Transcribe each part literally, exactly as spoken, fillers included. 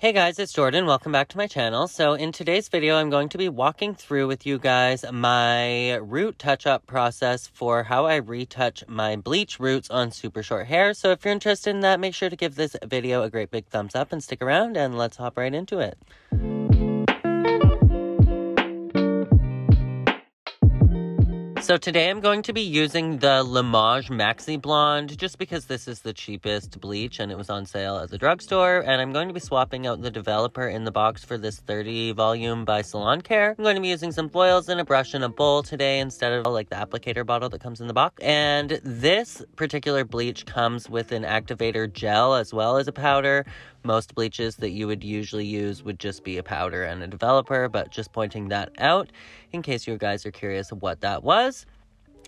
Hey guys, it's Jordan. Welcome back to my channel. So in today's video, I'm going to be walking through with you guys my root touch-up process for how I retouch my bleach roots on super short hair. So if you're interested in that, make sure to give this video a great big thumbs up and stick around, and let's hop right into it. So today I'm going to be using the Limoges Maxi Blonde just because this is the cheapest bleach and it was on sale at the drugstore. And I'm going to be swapping out the developer in the box for this thirty volume by Salon Care. I'm going to be using some foils and a brush and a bowl today instead of like the applicator bottle that comes in the box. And this particular bleach comes with an activator gel as well as a powder. Most bleaches that you would usually use would just be a powder and a developer, but just pointing that out in case you guys are curious what that was.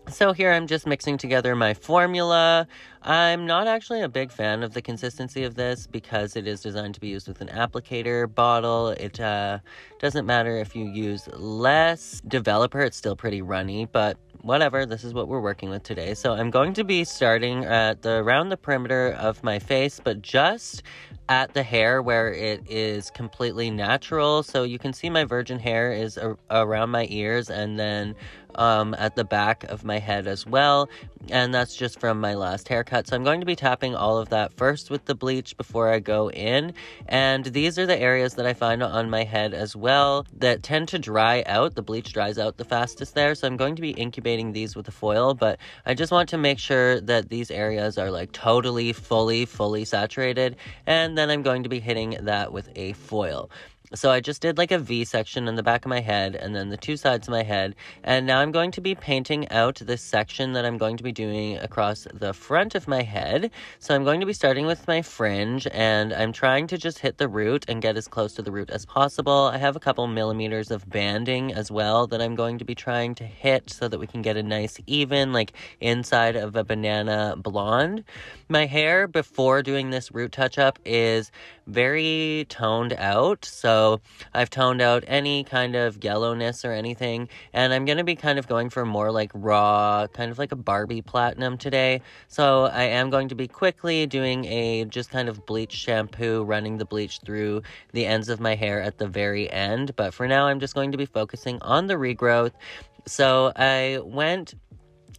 So here I'm just mixing together my formula. I'm not actually a big fan of the consistency of this because it is designed to be used with an applicator bottle. It uh, doesn't matter if you use less developer, it's still pretty runny, but whatever, this is what we're working with today. So I'm going to be starting at the around the perimeter of my face, but just at the hair where it is completely natural. So you can see my virgin hair is a around my ears and then um, at the back of my head as well. And that's just from my last haircut. So I'm going to be tapping all of that first with the bleach before I go in. And these are the areas that I find on my head as well that tend to dry out. The bleach dries out the fastest there. So I'm going to be incubating these with a foil, but I just want to make sure that these areas are like totally, fully, fully saturated. And then I'm going to be hitting that with a foil. So I just did like a V section in the back of my head and then the two sides of my head. And now I'm going to be painting out this section that I'm going to be doing across the front of my head. So I'm going to be starting with my fringe and I'm trying to just hit the root and get as close to the root as possible. I have a couple millimeters of banding as well that I'm going to be trying to hit so that we can get a nice even like inside of a banana blonde. My hair before doing this root touch-up is very toned out. So So I've toned out any kind of yellowness or anything, and I'm going to be kind of going for more like raw, kind of like a Barbie platinum today. So I am going to be quickly doing a just kind of bleach shampoo, running the bleach through the ends of my hair at the very end. But for now, I'm just going to be focusing on the regrowth. So I went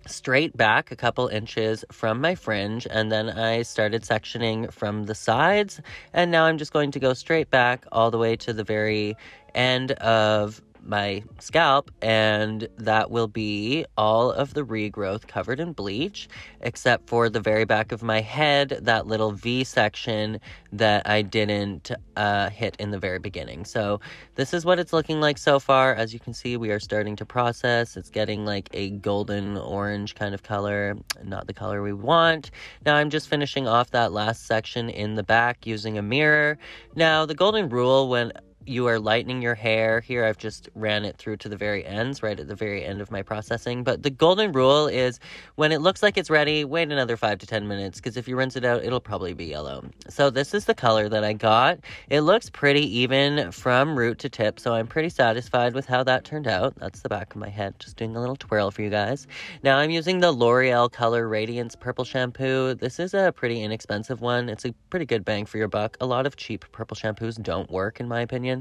straight back a couple inches from my fringe, and then I started sectioning from the sides, and now I'm just going to go straight back all the way to the very end of my scalp, and that will be all of the regrowth covered in bleach except for the very back of my head, that little V section that I didn't uh, hit in the very beginning. So this is what it's looking like so far. As you can see, we are starting to process. It's getting like a golden orange kind of color, not the color we want. Now I'm just finishing off that last section in the back using a mirror. Now the golden rule when you are lightening your hair, here I've just ran it through to the very ends, right at the very end of my processing, but the golden rule is when it looks like it's ready, wait another five to ten minutes, because if you rinse it out, it'll probably be yellow. So this is the color that I got. It looks pretty even from root to tip, so I'm pretty satisfied with how that turned out. That's the back of my head, just doing a little twirl for you guys. Now I'm using the L'Oreal Color Radiance Purple Shampoo. This is a pretty inexpensive one. It's a pretty good bang for your buck. A lot of cheap purple shampoos don't work, in my opinion.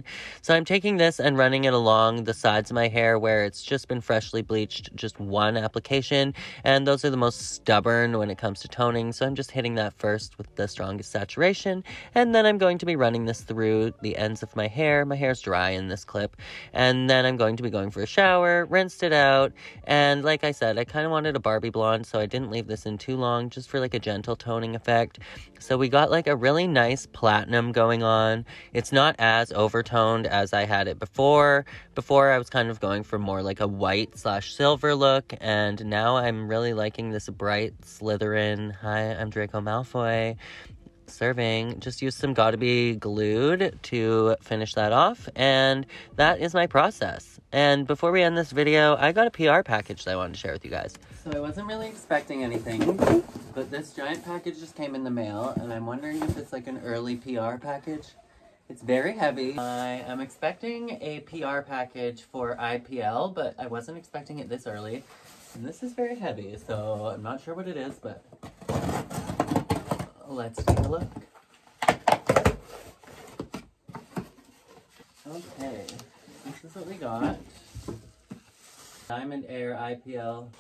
So I'm taking this and running it along the sides of my hair where it's just been freshly bleached, just one application. And those are the most stubborn when it comes to toning. So I'm just hitting that first with the strongest saturation. And then I'm going to be running this through the ends of my hair. My hair's dry in this clip. And then I'm going to be going for a shower, rinsed it out. And like I said, I kind of wanted a Barbie blonde, so I didn't leave this in too long, just for like a gentle toning effect. So we got like a really nice platinum going on. It's not as over toned as I had it before. Before I was kind of going for more like a white slash silver look, and now I'm really liking this bright Slytherin. Hi, I'm Draco Malfoy. Serving. Just use some Gotta Be Glued to finish that off, and that is my process. And before we end this video, I got a P R package that I wanted to share with you guys. So I wasn't really expecting anything, but this giant package just came in the mail, and I'm wondering if it's like an early P R package. It's very heavy. I am expecting a P R package for I P L, but I wasn't expecting it this early. And this is very heavy, so I'm not sure what it is, but let's take a look. Okay, this is what we got. Diamond Air I P L